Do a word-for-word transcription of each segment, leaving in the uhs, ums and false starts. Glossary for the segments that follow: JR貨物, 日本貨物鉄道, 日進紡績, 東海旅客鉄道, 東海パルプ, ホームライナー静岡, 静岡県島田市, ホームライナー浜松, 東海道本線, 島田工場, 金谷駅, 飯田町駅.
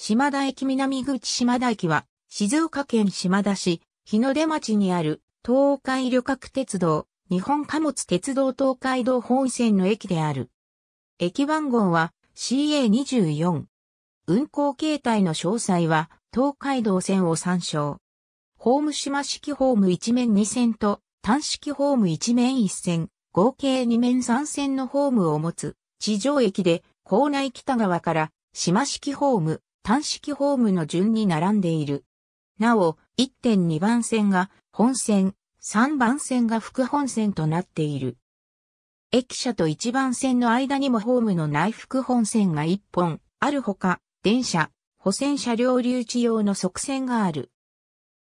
島田駅南口島田駅は、静岡県島田市、日の出町にある、東海旅客鉄道、日本貨物鉄道東海道本線の駅である。駅番号は シーエーにじゅうよん。運行形態の詳細は、東海道線を参照。ホーム島式ホームいち面に線と、単式ホームいち面いち線、合計に面さん線のホームを持つ、地上駅で、構内北側から、島式ホーム、単式ホームの順に並んでいる。なお、いってんに 番線が本線、さん番線が副本線となっている。駅舎といち番線の間にもホームの内副本線がいっぽんあるほか、電車、保線車両留置用の側線がある。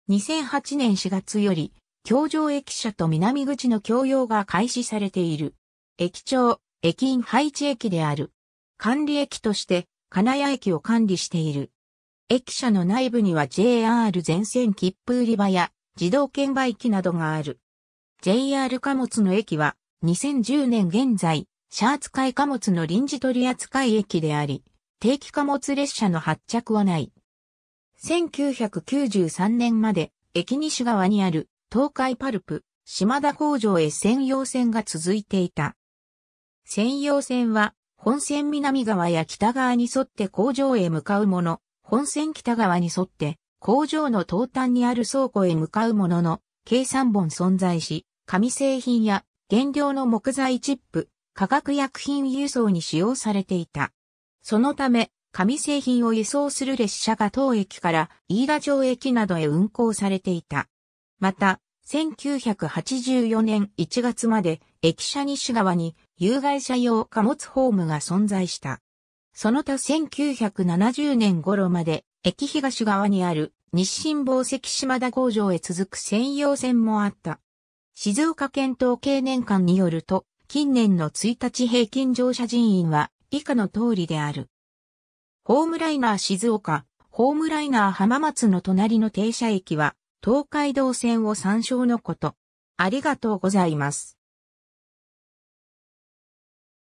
にせんはちねんしがつより、橋上駅舎と南口の共用が開始されている。駅長、駅員配置駅である。管理駅として、金谷駅を管理している。駅舎の内部には ジェイアール 全線切符売り場や自動券売機などがある。ジェイアール 貨物の駅はにせんじゅうねん現在、車扱い貨物の臨時取扱駅であり、定期貨物列車の発着はない。せんきゅうひゃくきゅうじゅうさんねんまで駅西側にある東海パルプ、島田工場へ専用線が続いていた。専用線は本線南側や北側に沿って工場へ向かうもの、本線北側に沿って工場の東端にある倉庫へ向かうものの、計さんぼん存在し、紙製品や原料の木材チップ、化学薬品輸送に使用されていた。そのため、紙製品を輸送する列車が当駅から飯田町駅などへ運行されていた。また、せんきゅうひゃくはちじゅうよねんいちがつまで駅舎西側に有害者用貨物ホームが存在した。その他せんきゅうひゃくななじゅうねん頃まで駅東側にある日進紡績島田工場へ続く専用線もあった。静岡県統計年間によると近年のいちにち平均乗車人員は以下の通りである。ホームライナー静岡、ホームライナー浜松の隣の停車駅は東海道線を参照のこと。ありがとうございます。